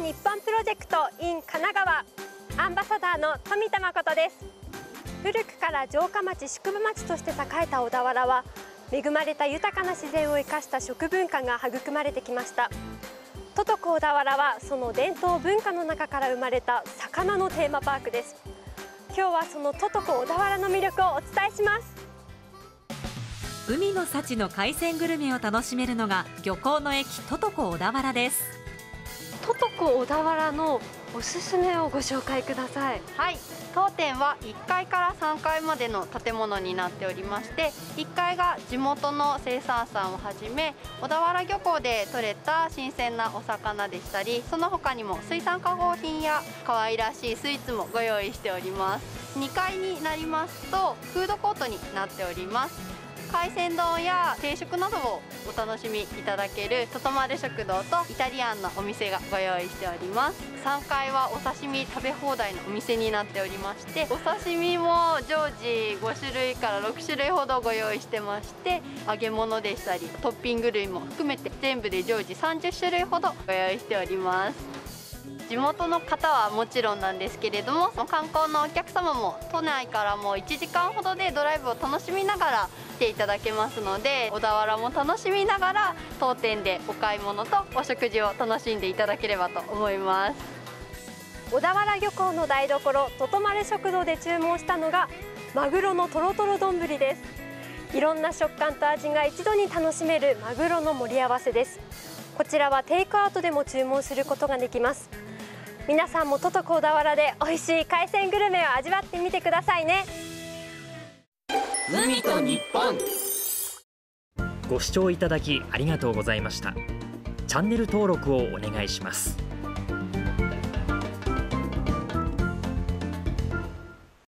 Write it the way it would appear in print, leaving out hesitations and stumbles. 日本プロジェクト in 神奈川アンバサダーの富田誠です。古くから城下町宿場町として栄えた小田原は、恵まれた豊かな自然を生かした食文化が育まれてきました。都徳小田原はその伝統文化の中から生まれた魚のテーマパークです。今日はその都徳小田原の魅力をお伝えします。海の幸の海鮮グルメを楽しめるのが漁港の駅都徳小田原です。都徳小田原のおすすめをご紹介ください。はい、当店は1階から3階までの建物になっておりまして、1階が地元の生産者をはじめ、小田原漁港で採れた新鮮なお魚でしたり、その他にも水産加工品や可愛らしいスイーツもご用意しております。2階になりますとフードコートになっております。海鮮丼や定食などをお楽しみいただけるととまる食堂とイタリアンのお店がご用意しております。3階はお刺身食べ放題のお店になっておりまして、お刺身も常時5種類から6種類ほどご用意してまして、揚げ物でしたりトッピング類も含めて全部で常時30種類ほどご用意しております。地元の方はもちろんなんですけれども、観光のお客様も都内からも1時間ほどでドライブを楽しみながら来ていただけますので、小田原も楽しみながら当店でお買い物とお食事を楽しんでいただければと思います。小田原漁港の台所ととまる食堂で注文したのがマグロのとろとろ丼です。いろんな食感と味が一度に楽しめるマグロの盛り合わせです。こちらはテイクアウトでも注文することができます。皆さんも都徳小田原で美味しい海鮮グルメを味わってみてくださいね。海と日本。ご視聴いただきありがとうございました。チャンネル登録をお願いします。